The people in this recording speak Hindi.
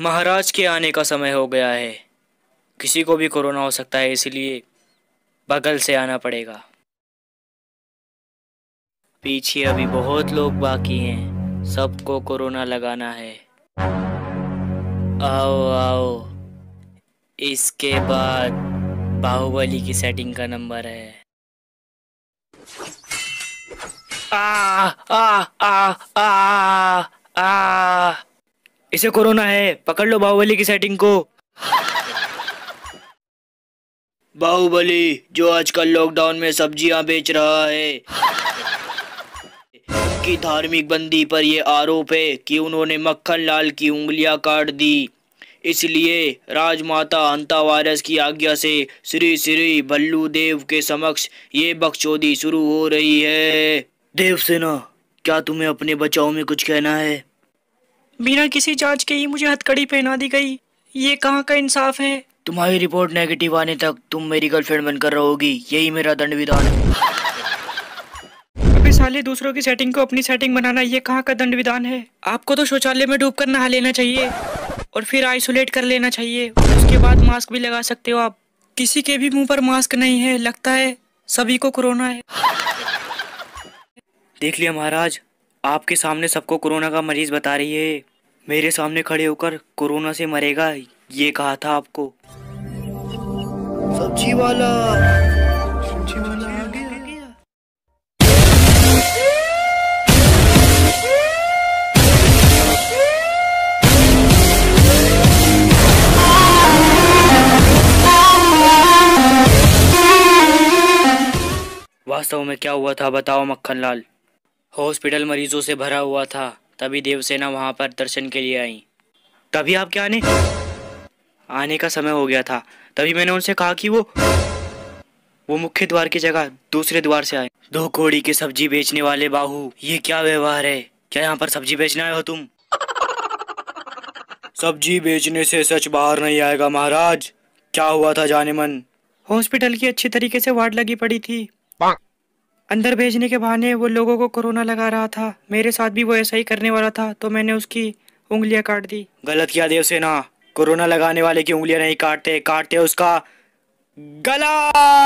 महाराज के आने का समय हो गया है। किसी को भी कोरोना हो सकता है, इसलिए बगल से आना पड़ेगा। पीछे अभी बहुत लोग बाकी हैं, सबको कोरोना लगाना है। आओ आओ। इसके बाद बाहुबली की सेटिंग का नंबर है। आ आ आ आ आ, इसे कोरोना है, पकड़ लो बाहुबली की सेटिंग को। बाहुबली जो आजकल लॉकडाउन में सब्जियां बेच रहा है कि धार्मिक बंदी पर यह आरोप है कि उन्होंने मक्खनलाल की उंगलियां काट दी, इसलिए राजमाता अंतावायरस की आज्ञा से श्री श्री भल्लू देव के समक्ष ये बकचोदी शुरू हो रही है। देवसेना, क्या तुम्हें अपने बचाव में कुछ कहना है? बिना किसी जांच के ही मुझे हथकड़ी पहना दी गई, ये कहाँ का इंसाफ है? तुम्हारी रिपोर्ट नेगेटिव आने तक तुम मेरी गर्लफ्रेंड बनकर रहोगी, यही मेरा दंड विधान है। अबे साले, दूसरों की सेटिंग को अपनी सेटिंग बनाना ये कहाँ का दंड विधान है? आपको तो शौचालय में डूब कर नहा लेना चाहिए और फिर आइसोलेट कर लेना चाहिए। उसके बाद मास्क भी लगा सकते हो आप। किसी के भी मुंह पर मास्क नहीं है, लगता है सभी को कोरोना है। देख लिया महाराज, आपके सामने सबको कोरोना का मरीज बता रही है। मेरे सामने खड़े होकर कोरोना से मरेगा ये कहा था आपको। सब्जी वाला आ गया। वास्तव में क्या हुआ था बताओ मक्खनलाल? हॉस्पिटल मरीजों से भरा हुआ था, तभी देवसेना वहां पर दर्शन के लिए आई। तभी आपके आने का समय हो गया था, तभी मैंने उनसे कहा कि वो मुख्य द्वार की जगह दूसरे द्वार से आए। दो कौड़ी के सब्जी बेचने वाले बाहू, ये क्या व्यवहार है? क्या यहाँ पर सब्जी बेचने आए हो तुम? सब्जी बेचने से सच बाहर नहीं आएगा महाराज। क्या हुआ था जाने मन? हॉस्पिटल की अच्छी तरीके से वार्ड लगी पड़ी थी, अंदर भेजने के बहाने वो लोगों को कोरोना लगा रहा था। मेरे साथ भी वो ऐसा ही करने वाला था, तो मैंने उसकी उंगलियां काट दी। गलत किया देवसेना, कोरोना लगाने वाले की उंगलियां नहीं काटते, काटते उसका गला।